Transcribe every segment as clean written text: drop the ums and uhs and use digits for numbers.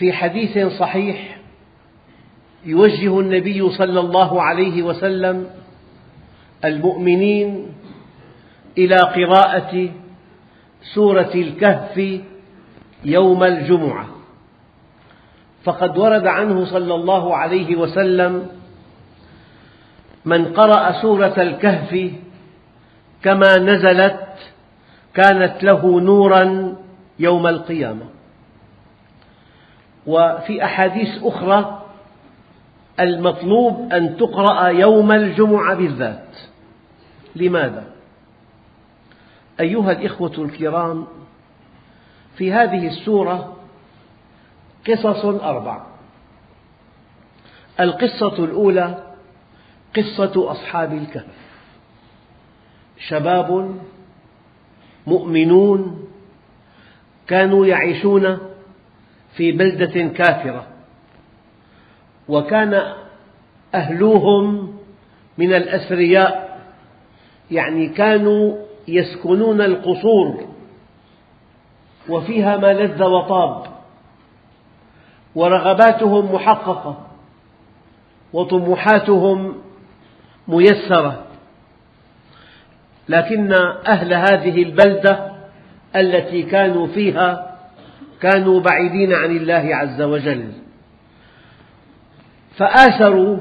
في حديث صحيح يوجه النبي صلى الله عليه وسلم المؤمنين إلى قراءة سورة الكهف يوم الجمعة، فقد ورد عنه صلى الله عليه وسلم: من قرأ سورة الكهف كما نزلت كانت له نوراً يوم القيامة. وفي أحاديث أخرى المطلوب أن تقرأ يوم الجمعة بالذات. لماذا؟ أيها الإخوة الكرام، في هذه السورة قصص أربع. القصة الأولى قصة أصحاب الكهف، شباب مؤمنون كانوا يعيشون في بلدة كافرة، وكان أهلهم من الأثرياء، يعني كانوا يسكنون القصور وفيها ما لذ وطاب، ورغباتهم محققة وطموحاتهم ميسرة، لكن أهل هذه البلدة التي كانوا فيها كانوا بعيدين عن الله عز وجل، فآثروا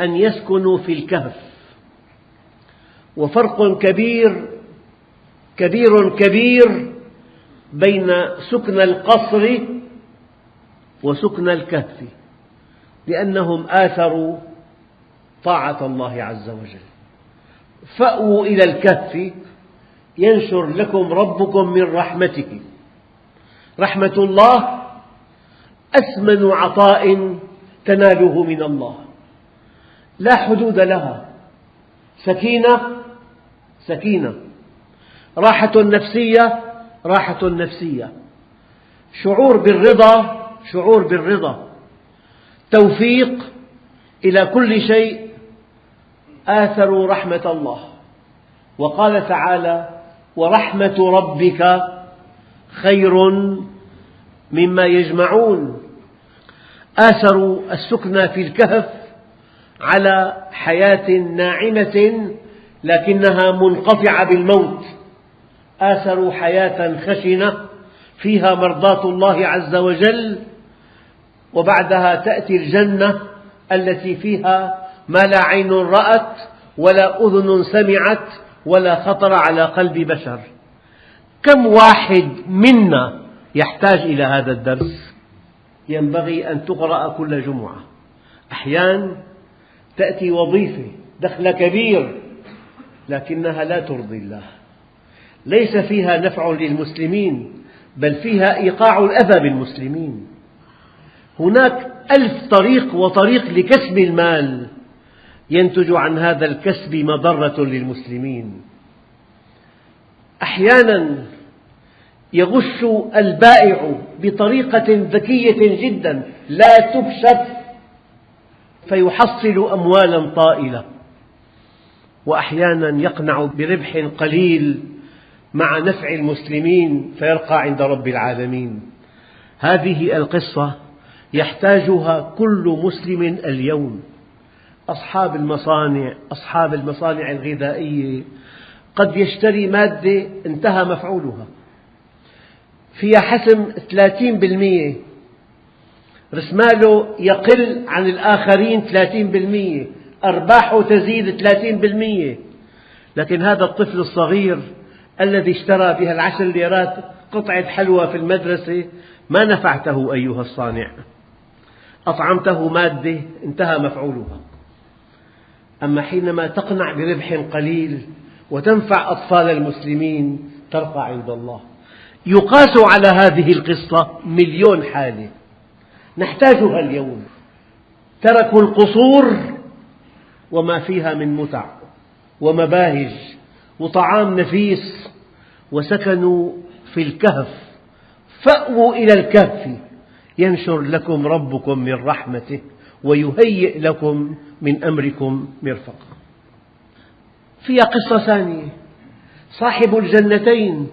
أن يسكنوا في الكهف. وفرق كبير كبير كبير بين سكن القصر وسكن الكهف، لأنهم آثروا طاعة الله عز وجل. فأووا إلى الكهف ينشر لكم ربكم من رحمته. رحمة الله أثمن عطاء تناله من الله، لا حدود لها. سكينة سكينة، راحة نفسية راحة نفسية، شعور بالرضا شعور بالرضا، توفيق إلى كل شيء. آثروا رحمة الله، وقال تعالى: ورحمة ربك خير مما يجمعون. آثروا السكن في الكهف على حياة ناعمة لكنها منقطعة بالموت، آثروا حياة خشنة فيها مرضاة الله عز وجل، وبعدها تأتي الجنة التي فيها ما لا عين رأت ولا أذن سمعت ولا خطر على قلب بشر. كم واحد منا يحتاج إلى هذا الدرس؟ ينبغي أن تقرأ كل جمعة. أحيانا تأتي وظيفة دخل كبير لكنها لا ترضي الله، ليس فيها نفع للمسلمين بل فيها إيقاع الأذى بالمسلمين. هناك 1000 طريق وطريق لكسب المال، ينتج عن هذا الكسب مضرة للمسلمين. أحيانا يغش البائع بطريقة ذكية جدا لا تكشف فيحصل أموالا طائلة، وأحيانا يقنع بربح قليل مع نفع المسلمين فيرقى عند رب العالمين. هذه القصة يحتاجها كل مسلم اليوم. أصحاب المصانع، أصحاب المصانع الغذائية، قد يشتري مادة انتهى مفعولها، فيها حسم 30%، رسماله يقل عن الآخرين 30%، أرباحه تزيد 30%، لكن هذا الطفل الصغير الذي اشترى بها 10 ليرات قطعة حلوى في المدرسة ما نفعته أيها الصانع، أطعمته مادة انتهى مفعولها. أما حينما تقنع بربح قليل وتنفع أطفال المسلمين ترقى عند الله. يقاس على هذه القصة 1,000,000 حالة نحتاجها اليوم. تركوا القصور وما فيها من متع ومباهج وطعام نفيس، وسكنوا في الكهف. فأووا إلى الكهف ينشر لكم ربكم من رحمته ويهيئ لكم من أمركم مرفقا. فيها قصة ثانية، صاحب الجنتين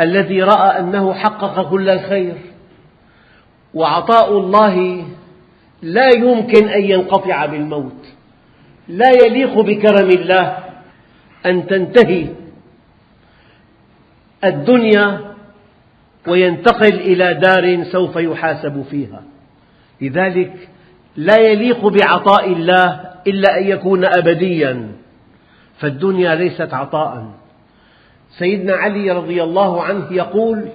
الذي رأى أنه حقق كل الخير وعطاء الله لا يمكن أن ينقطع بالموت، لا يليق بكرم الله أن تنتهي الدنيا وينتقل إلى دار سوف يحاسب فيها. لذلك لا يليق بعطاء الله إلا أن يكون أبدياً، فالدنيا ليست عطاءً. سيدنا علي رضي الله عنه يقول: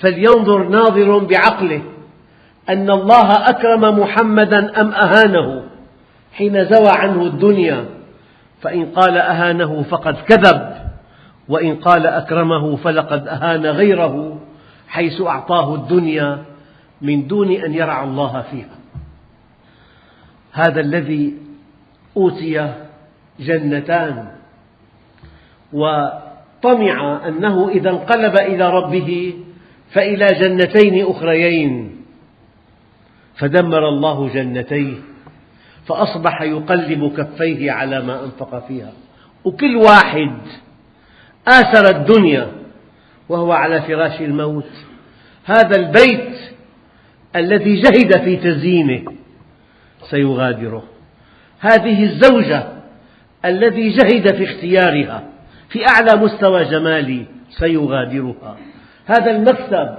فلينظر ناظر بعقله أن الله أكرم محمداً أم أهانه حين زوى عنه الدنيا، فإن قال أهانه فقد كذب، وإن قال أكرمه فلقد أهان غيره، حيث أعطاه الدنيا من دون أن يرعى الله فيها. هذا الذي أوتي جنتان وطمع أنه إذا انقلب إلى ربه فإلى جنتين أخريين، فدمر الله جنتيه، فأصبح يقلب كفيه على ما أنفق فيها، وكل واحد آثر الدنيا وهو على فراش الموت. هذا البيت الذي جهد في تزيينه سيغادره، هذه الزوجة التي جهد في اختيارها في أعلى مستوى جمالي سيغادرها، هذا المكتب،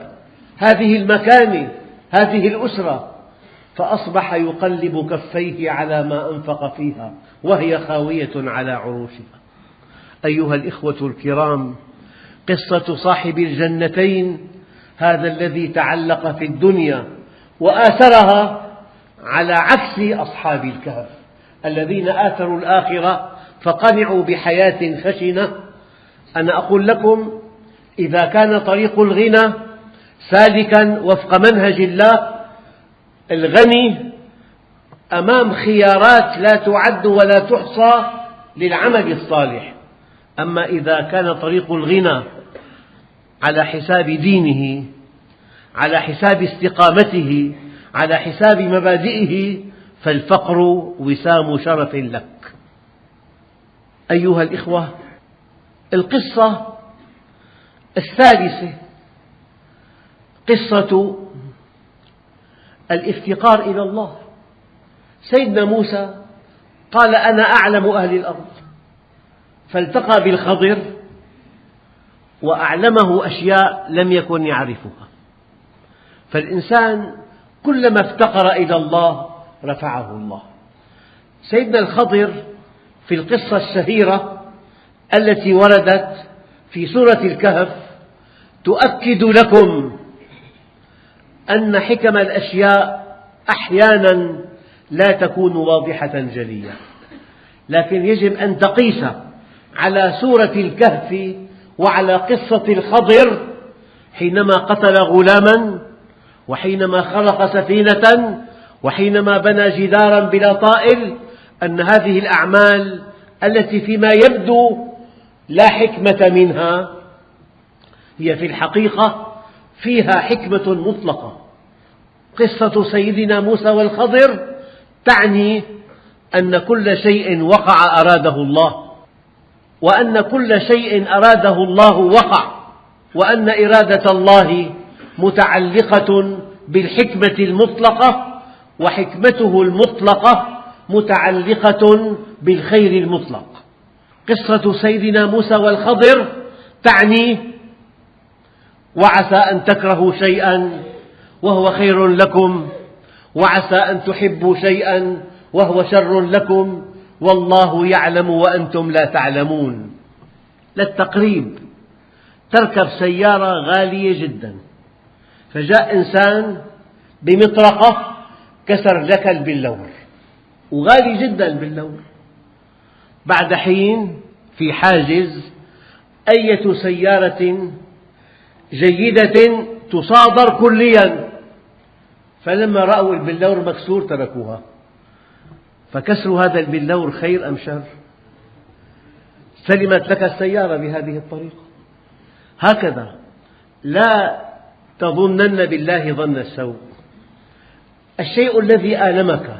هذه المكانة، هذه الأسرة، فأصبح يقلب كفيه على ما أنفق فيها وهي خاوية على عروشها. أيها الإخوة الكرام، قصة صاحب الجنتين، هذا الذي تعلق في الدنيا وآثرها، على عكس أصحاب الكهف الذين آثروا الآخرة فقنعوا بحياة خشنة. أنا أقول لكم: إذا كان طريق الغنى سالكا وفق منهج الله، الغني أمام خيارات لا تعد ولا تحصى للعمل الصالح، أما إذا كان طريق الغنى على حساب دينه، على حساب استقامته، على حساب مبادئه، فالفقر وسام شرف لك. أيها الإخوة، القصة الثالثة قصة الافتقار إلى الله. سيدنا موسى قال: أنا أعلم أهل الأرض، فالتقى بالخضر وأعلمه أشياء لم يكن يعرفها. فالإنسان كلما افتقر إلى الله رفعه الله. سيدنا الخضر في القصة الشهيرة التي وردت في سورة الكهف تؤكد لكم أن حكم الأشياء أحياناً لا تكون واضحة جلية، لكن يجب أن تقيس على سورة الكهف وعلى قصة الخضر حينما قتل غلاماً، وحينما خرق سفينة، وحينما بنى جداراً بلا طائل، أن هذه الأعمال التي فيما يبدو لا حكمة منها، هي في الحقيقة فيها حكمة مطلقة. قصة سيدنا موسى والخضر تعني أن كل شيء وقع أراده الله، وأن كل شيء أراده الله وقع، وأن إرادة الله متعلقة بالحكمة المطلقة، وحكمته المطلقة متعلقة بالخير المطلق. قصة سيدنا موسى والخضر تعني: وعسى أن تكرهوا شيئا وهو خير لكم، وعسى أن تحبوا شيئا وهو شر لكم، والله يعلم وأنتم لا تعلمون. للتقريب، تركب سيارة غالية جدا، فجاء إنسان بمطرقة كسر لك البلور، وغالي جدا البلور. بعد حين في حاجز، أية سيارة جيدة تصادر كليا، فلما رأوا البلور مكسور تركوها. فكسر هذا البلور خير أم شر؟ سلمت لك السيارة بهذه الطريقة. هكذا لا تظنن بالله ظن السوء. الشيء الذي آلمك،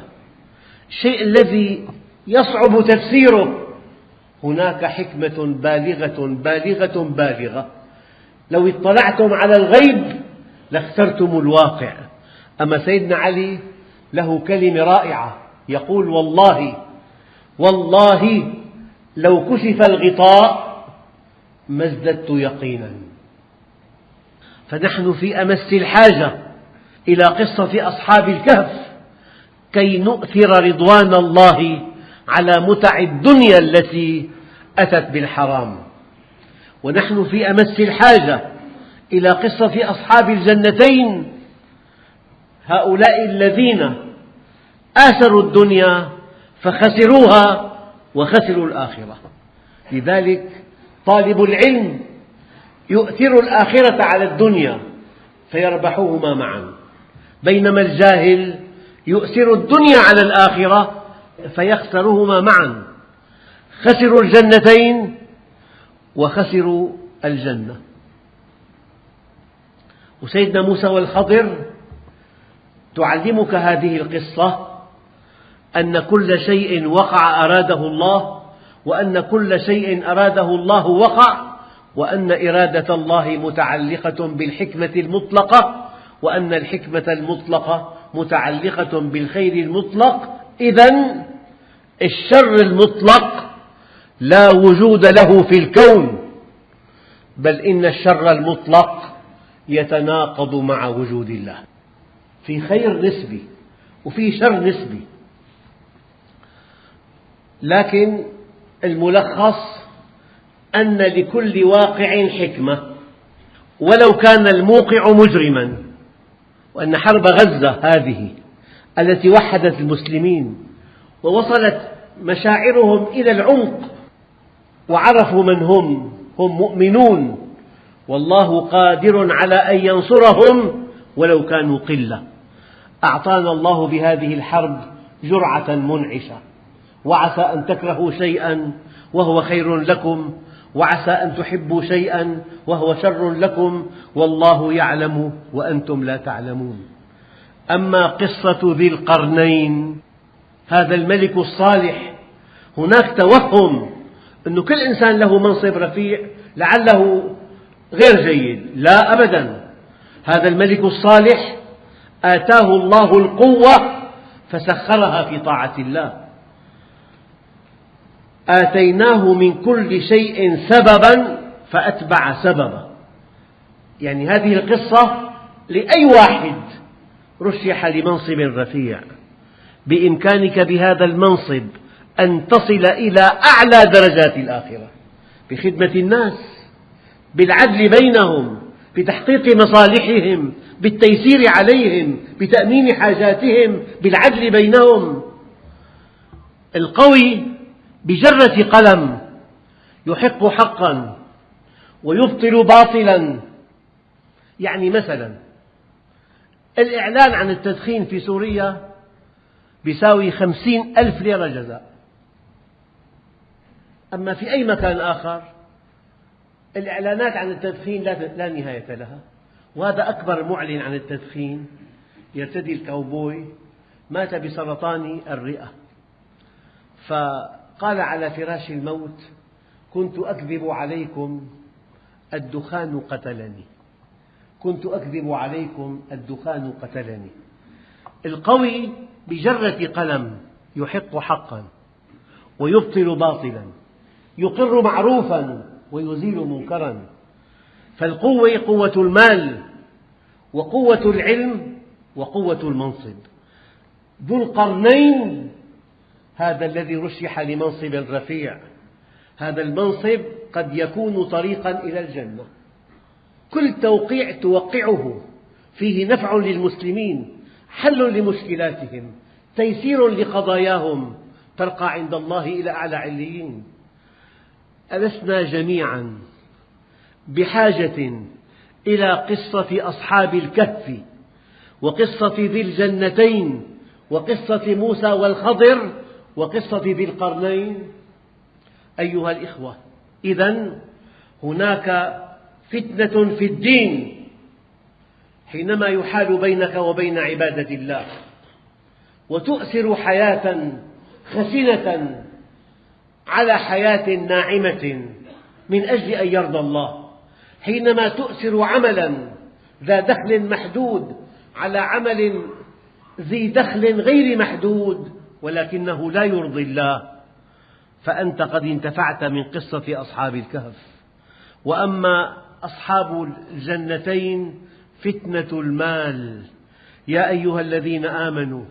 الشيء الذي يصعب تفسيره، هناك حكمة بالغة بالغة بالغة. لو اطلعتم على الغيب لاخترتم الواقع، أما سيدنا علي له كلمة رائعة، يقول: والله والله لو كشف الغطاء ما ازددت يقينا. فنحن في أمس الحاجة إلى قصة أصحاب الكهف كي نؤثر رضوان الله على متع الدنيا التي أتت بالحرام، ونحن في أمس الحاجة إلى قصة أصحاب الجنتين، هؤلاء الذين آثروا الدنيا فخسروها وخسروا الآخرة. لذلك طالب العلم يؤثر الآخرة على الدنيا فيربحهما معا، بينما الجاهل يؤثر الدنيا على الآخرة فيخسرهما معا. خسروا الجنتين وخسروا الجنة. وسيدنا موسى والخضر تعلمك هذه القصة أن كل شيء وقع أراده الله، وأن كل شيء أراده الله وقع، وأن إرادة الله متعلقة بالحكمة المطلقة، وأن الحكمة المطلقة متعلقة بالخير المطلق. إذن الشر المطلق لا وجود له في الكون، بل إن الشر المطلق يتناقض مع وجود الله. في خير نسبي وفي شر نسبي، لكن الملخص أن لكل واقع حكمة ولو كان الموقع مجرما، وأن حرب غزة هذه التي وحدت المسلمين ووصلت مشاعرهم إلى العمق وعرفوا من هم، هم مؤمنون، والله قادر على أن ينصرهم ولو كانوا قلة. أعطانا الله بهذه الحرب جرعة منعشة، وعسى أن تكرهوا شيئا وهو خير لكم، وعسى أن تحبوا شيئا وهو شر لكم، والله يعلم وأنتم لا تعلمون. أما قصة ذي القرنين، هذا الملك الصالح، هناك توهم أن كل إنسان له منصب رفيع لعله غير جيد، لا أبدا. هذا الملك الصالح آتاه الله القوة فسخرها في طاعة الله. آتيناه من كل شيء سببا فأتبع سببا. يعني هذه القصة لأي واحد رشح لمنصب رفيع، بإمكانك بهذا المنصب أن تصل إلى أعلى درجات الآخرة، بخدمة الناس، بالعدل بينهم، بتحقيق مصالحهم، بالتيسير عليهم، بتأمين حاجاتهم، بالعدل بينهم. القوي بجرة قلم يحق حقا ويبطل باطلا. يعني مثلا الإعلان عن التدخين في سوريا بيساوي 50,000 ليرة جزاء، أما في أي مكان آخر الإعلانات عن التدخين لا نهاية لها. وهذا أكبر معلن عن التدخين، يرتدي الكوبوي، مات بسرطان الرئة، فقال على فراش الموت: كنت أكذب عليكم الدخان قتلني، كنت أكذب عليكم الدخان قتلني. القوي بجرة قلم يحق حقا ويبطل باطلا، يقر معروفا ويزيل منكرا. فالقوة قوة المال وقوة العلم وقوة المنصب. ذو القرنين هذا الذي رشح لمنصب رفيع، هذا المنصب قد يكون طريقا إلى الجنة. كل توقيع توقعه فيه نفع للمسلمين، حل لمشكلاتهم، تيسير لقضاياهم، ترقى عند الله إلى أعلى عليين. ألسنا جميعا بحاجة إلى قصة أصحاب الكهف، وقصة ذي الجنتين، وقصة موسى والخضر، وقصة ذي القرنين أيها الإخوة. إذن هناك فتنة في الدين حينما يحال بينك وبين عبادة الله، وتؤثر حياة خشنة على حياة ناعمة من أجل أن يرضى الله، حينما تؤثر عملا ذا دخل محدود على عمل ذي دخل غير محدود ولكنه لا يرضي الله، فأنت قد انتفعت من قصة أصحاب الكهف. وأما أصحاب الجنتين فتنة المال، يا أيها الذين آمنوا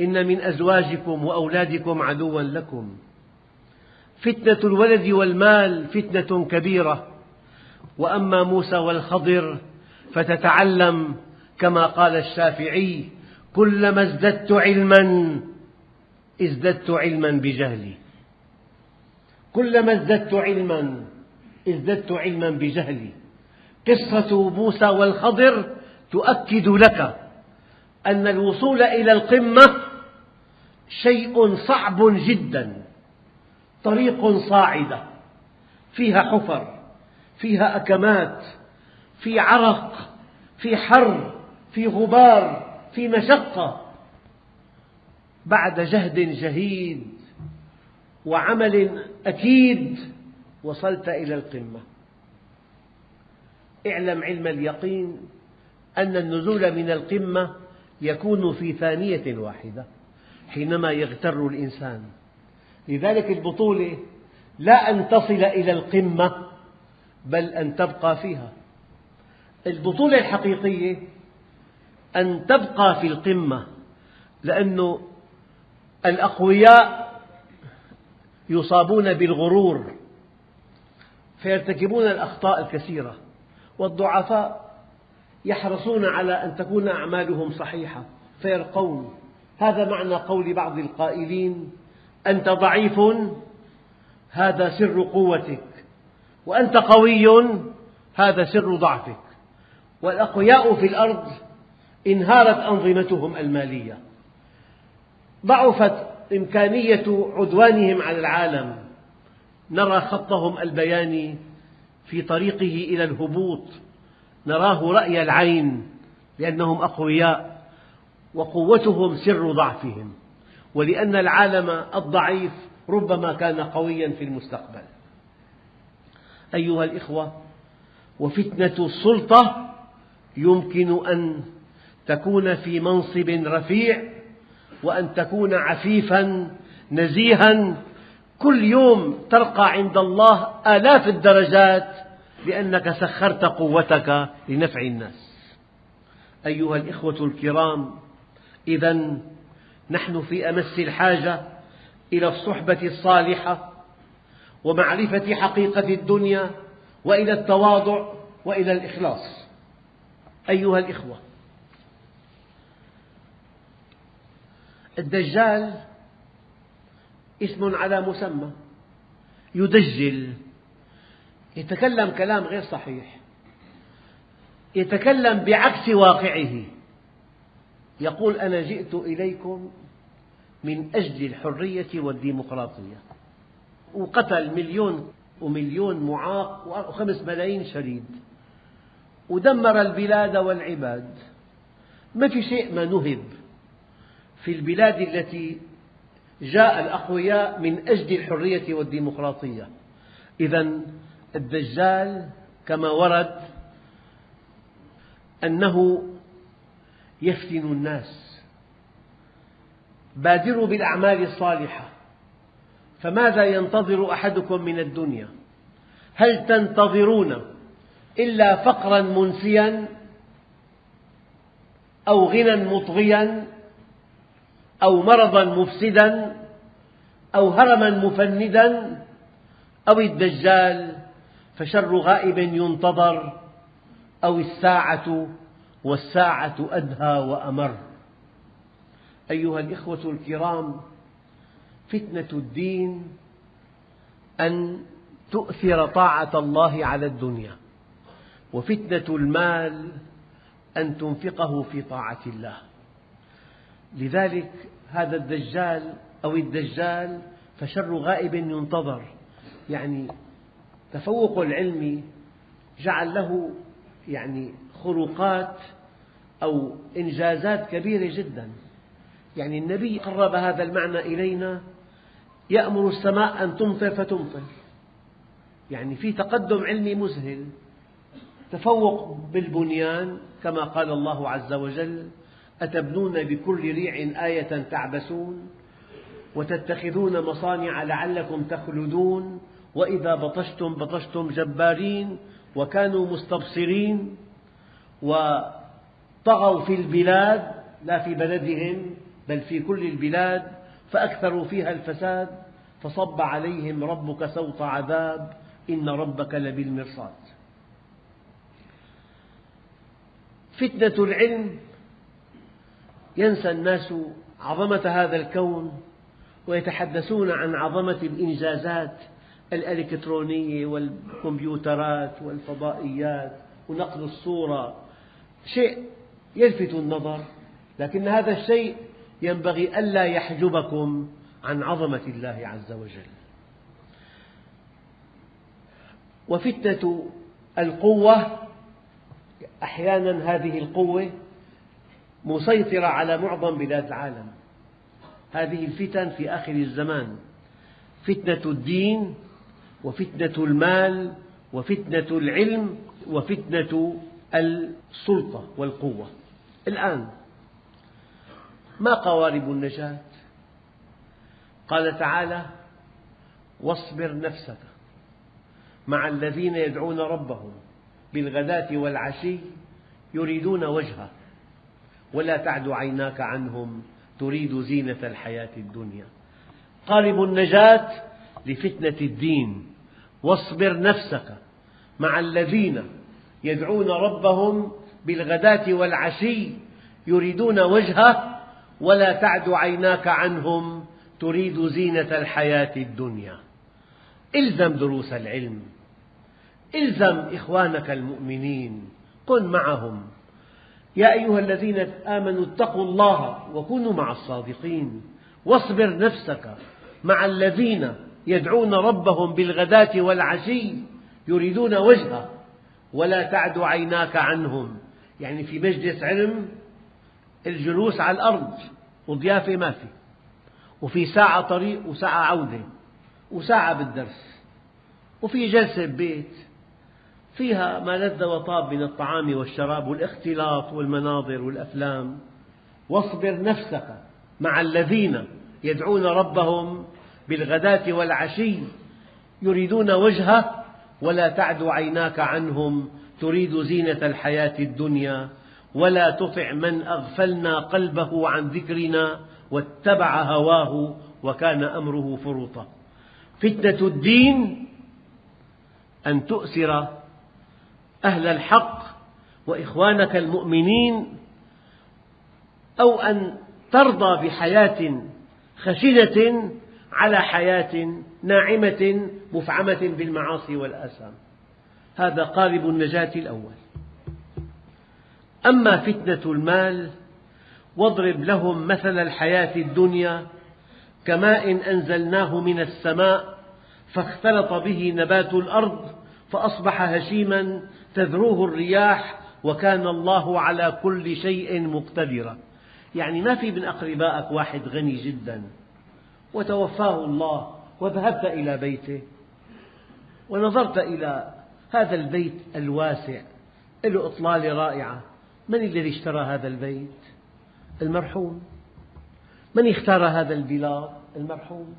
إن من أزواجكم وأولادكم عدوا لكم. فتنة الولد والمال فتنة كبيرة. وأما موسى والخضر فتتعلم كما قال الشافعي: كلما ازددت علما ازددت علما بجهلي، كلما ازددت علما ازددت علما بجهلي. قصة موسى والخضر تؤكد لك أن الوصول إلى القمة شيء صعب جدا، طريق صاعدة فيها حفر، فيها أكمات، في عرق، في حر، في غبار، في مشقة. بعد جهد جهيد وعمل أكيد وصلت إلى القمة. اعلم علم اليقين أن النزول من القمة يكون في ثانية واحدة حينما يغتر الإنسان. لذلك البطولة لا أن تصل إلى القمة بل أن تبقى فيها. البطولة الحقيقية أن تبقى في القمة، لأن الأقوياء يصابون بالغرور فيرتكبون الأخطاء الكثيرة، والضعفاء يحرصون على أن تكون أعمالهم صحيحة فيرقون. هذا معنى قول بعض القائلين: أنت ضعيف هذا سر قوتك، وأنت قوي هذا سر ضعفك. والأقوياء في الأرض انهارت أنظمتهم المالية، ضعفت إمكانية عدوانهم على العالم. نرى خطهم البياني في طريقه إلى الهبوط، نراه رأي العين لأنهم أقوياء، وقوتهم سر ضعفهم، ولأن العالم الضعيف ربما كان قويا في المستقبل. أيها الإخوة، وفتنة السلطة يمكن أن تكون في منصب رفيع وأن تكون عفيفا نزيها. كل يوم ترقى عند الله آلاف الدرجات لأنك سخرت قوتك لنفع الناس. أيها الإخوة الكرام، إذا نحن في أمس الحاجة إلى الصحبة الصالحة ومعرفة حقيقة الدنيا، وإلى التواضع، وإلى الإخلاص. أيها الإخوة، الدجال اسم على مسمى، يدجل، يتكلم كلام غير صحيح، يتكلم بعكس واقعه. يقول: أنا جئت إليكم من أجل الحرية والديمقراطية، وقتل مليون ومليون معاق و5 ملايين شهيد، ودمر البلاد والعباد. ما في شيء ما نهب في البلاد التي جاء الأقوياء من أجل الحرية والديمقراطية. إذا الدجال كما ورد أنه يفتن الناس. بادروا بالأعمال الصالحة، فماذا ينتظر أحدكم من الدنيا؟ هل تنتظرون إلا فقرا منسيا أو غنى مطغيا أو مرضا مفسدا أو هرما مفندا أو الدجال؟ فشر غائب ينتظر أو الساعة، والساعة أدهى وأمر. أيها الإخوة الكرام، فتنة الدين أن تؤثر طاعة الله على الدنيا، وفتنة المال أن تنفقه في طاعة الله. لذلك هذا الدجال أو الدجال فشر غائب ينتظر، يعني تفوق العلم جعل له يعني خروقات أو إنجازات كبيرة جدا. يعني النبي قرب هذا المعنى إلينا: يأمر السماء أن تمطر فتمطر، يعني في تقدم علمي مذهل. تفوق بالبنيان كما قال الله عز وجل: أتبنون بكل ريع آية تعبثون وتتخذون مصانع لعلكم تخلدون وإذا بطشتم بطشتم جبارين وكانوا مستبصرين وطغوا في البلاد، لا في بلدهم بل في كل البلاد، فأكثروا فيها الفساد فصب عليهم ربك سوط عذاب إن ربك لبالمرصاد. فتنة العلم ينسى الناس عظمة هذا الكون ويتحدثون عن عظمة الإنجازات الإلكترونية والكمبيوترات والفضائيات ونقل الصورة، شيء يلفت النظر، لكن هذا الشيء ينبغي ألا يحجبكم عن عظمة الله عز وجل. وفتنة القوة أحيانا هذه القوة مسيطرة على معظم بلاد العالم، هذه الفتن في آخر الزمان: فتنة الدين، وفتنة المال، وفتنة العلم، وفتنة السلطة والقوة. الآن ما قوارب النجاة؟ قال تعالى: واصبر نفسك مع الذين يدعون ربهم بالغداة والعشي يريدون وجهه ولا تعد عيناك عنهم تريد زينة الحياة الدنيا. قارب النجاة لفتنة الدين: واصبر نفسك مع الذين يدعون ربهم بالغداة والعشي يريدون وجهه ولا تعد عيناك عنهم تريد زينة الحياة الدنيا. الزم دروس العلم، الزم إخوانك المؤمنين، كن معهم. يا أيها الذين آمنوا اتقوا الله وكونوا مع الصادقين واصبر نفسك مع الذين يدعون ربهم بالغداة والعشي يريدون وجهه ولا تعد عيناك عنهم. يعني في مجلس علم الجلوس على الأرض وضيافة ما في، وفي ساعة طريق وساعة عودة وساعة بالدرس، وفي جلسة ببيت فيها ما لذ وطاب من الطعام والشراب والاختلاط والمناظر والأفلام. واصبر نفسك مع الذين يدعون ربهم بالغداة والعشي يريدون وجهه ولا تعد عيناك عنهم تريد زينة الحياة الدنيا ولا تطع من أغفلنا قلبه عن ذكرنا واتبع هواه وكان أمره فرطا. فتنة الدين أن تؤثر أهل الحق وإخوانك المؤمنين، أو أن ترضى بحياة خشنة على حياة ناعمة مفعمة بالمعاصي والآثام. هذا قارب النجاة الأول. أما فتنة المال: واضرب لهم مثل الحياة الدنيا كماء أنزلناه من السماء فاختلط به نبات الأرض فأصبح هشيما تذروه الرياح وكان الله على كل شيء مقتدرا. يعني ما في من أقربائك واحد غني جدا وتوفاه الله وذهبت إلى بيته ونظرت إلى هذا البيت الواسع له إطلالة رائعة، من الذي اشترى هذا البيت؟ المرحوم. من اختار هذا البلاط؟ المرحوم.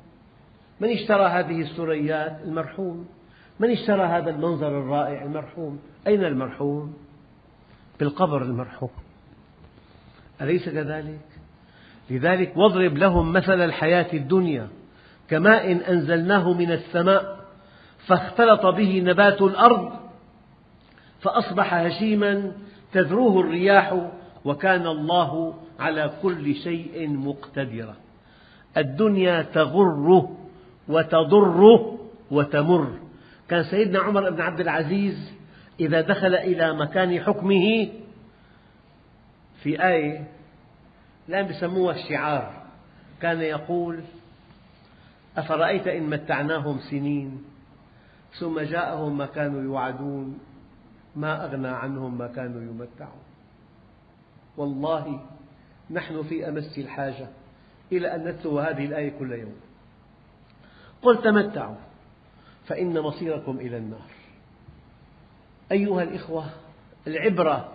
من اشترى هذه السريات؟ المرحوم. من اشترى هذا المنظر الرائع؟ المرحوم. أين المرحوم؟ بالقبر المرحوم، أليس كذلك؟ لذلك واضرب لهم مثل الحياة الدنيا كماء أنزلناه من السماء فاختلط به نبات الأرض فأصبح هشيما تذروه الرياح وكان الله على كل شيء مقتدرا. الدنيا تغر وتضر وتمر. كان سيدنا عمر بن عبد العزيز إذا دخل إلى مكان حكمه، في آية الآن يسموها الشعار، كان يقول: أفرأيت إن متعناهم سنين ثم جاءهم ما كانوا يوعدون ما أغنى عنهم ما كانوا يمتعون. والله نحن في أمس الحاجة إلى أن نتلو هذه الآية كل يوم. قل تمتعوا فإن مصيركم إلى النار. أيها الإخوة، العبرة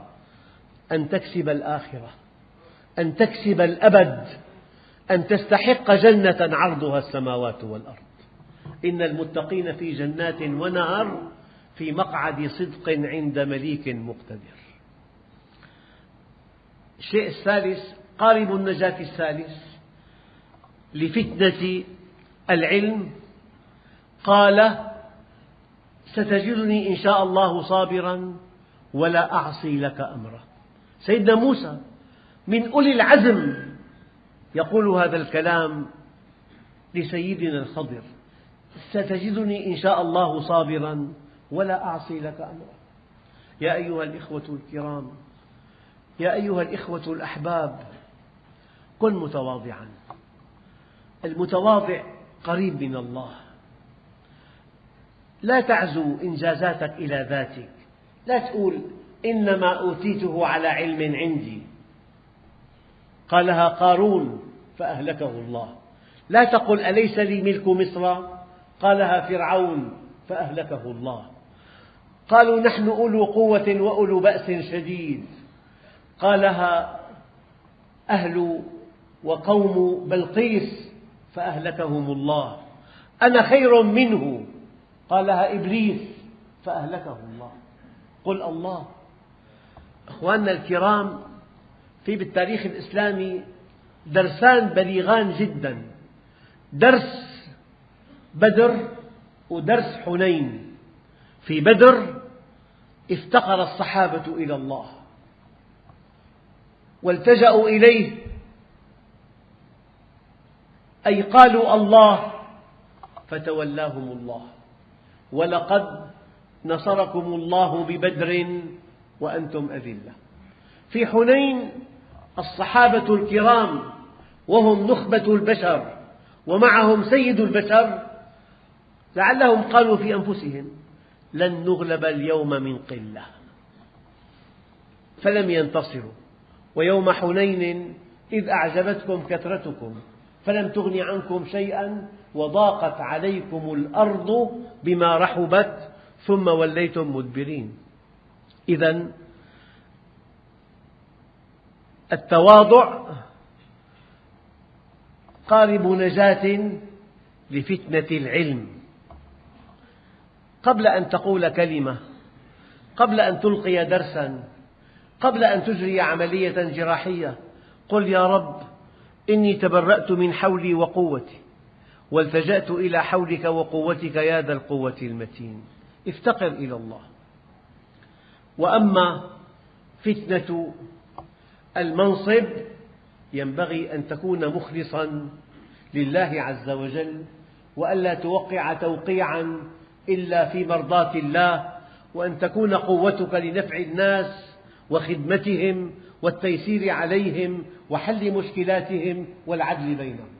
أن تكسب الآخرة، أن تكسب الأبد، أن تستحق جنة عرضها السماوات والأرض. إن المتقين في جنات ونهر، في مقعد صدق عند مليك مقتدر. الشيء الثالث، قارب النجاة الثالث لفتنة العلم، قال: ستجدني إن شاء الله صابرا ولا أعصي لك أمرا. سيدنا موسى من أولي العزم يقول هذا الكلام لسيدنا الخضر: ستجدني إن شاء الله صابرا ولا أعصي لك أمرا. يا أيها الإخوة الكرام، يا أيها الإخوة الأحباب، كن متواضعا. المتواضع قريب من الله. لا تعزو إنجازاتك إلى ذاتك، لا تقول إنما أوتيته على علم عندي، قالها قارون فأهلكه الله. لا تقل أليس لي ملك مصر، قالها فرعون فأهلكه الله. قالوا نحن أولو قوة وأولو بأس شديد، قالها أهل وقوم بلقيس فأهلكهم الله. أنا خير منه، قالها إبليس فأهلكه الله. قل الله. أخواننا الكرام، في بالتاريخ الإسلامي درسان بليغان جدا: درس بدر ودرس حنين. في بدر افتقر الصحابة إلى الله والتجأوا إليه، أي قالوا الله فتولاهم الله. ولقد نصركم الله ببدر وأنتم أذلة. في حنين الصحابة الكرام وهم نخبة البشر ومعهم سيد البشر، لعلهم قالوا في أنفسهم: لن نغلب اليوم من قلة، فلم ينتصروا. ويوم حنين إذ أعجبتكم كثرتكم فلم تغن عنكم شيئا وضاقت عليكم الأرض بما رحبت ثم وليتم مدبرين. إذن التواضع قارب نجاة لفتنة العلم. قبل أن تقول كلمة، قبل أن تلقي درسا، قبل أن تجري عملية جراحية، قل: يا رب إني تبرأت من حولي وقوتي والتجأت إلى حولك وقوتك يا ذا القوة المتين. افتقر إلى الله. وأما فتنة المنصب ينبغي أن تكون مخلصا لله عز وجل، وألا توقع توقيعا إلا في مرضاة الله، وأن تكون قوتك لنفع الناس وخدمتهم والتيسير عليهم وحل مشكلاتهم والعدل بينهم.